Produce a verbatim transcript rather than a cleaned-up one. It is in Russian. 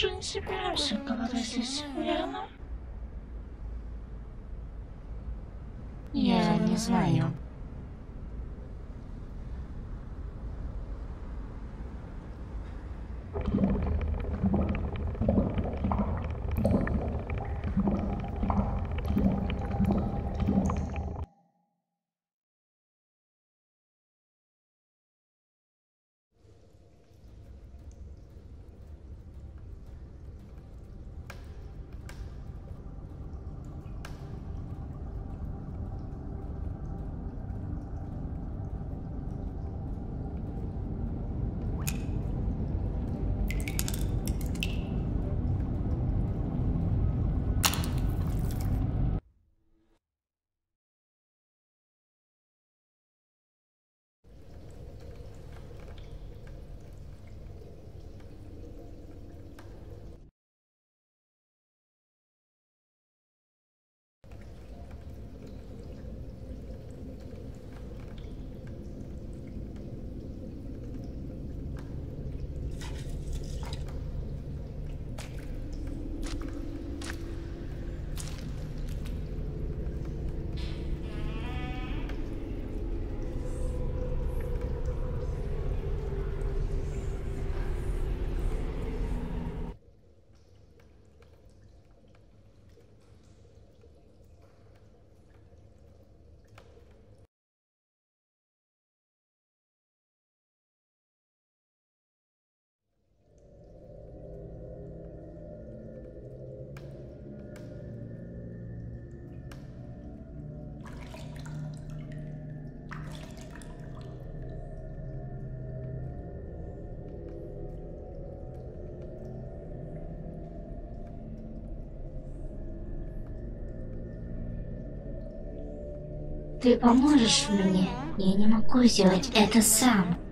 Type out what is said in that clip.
тоже не собираюсь голодать здесь, верно? Я не знаю. Ты поможешь мне? Я не могу сделать это сам.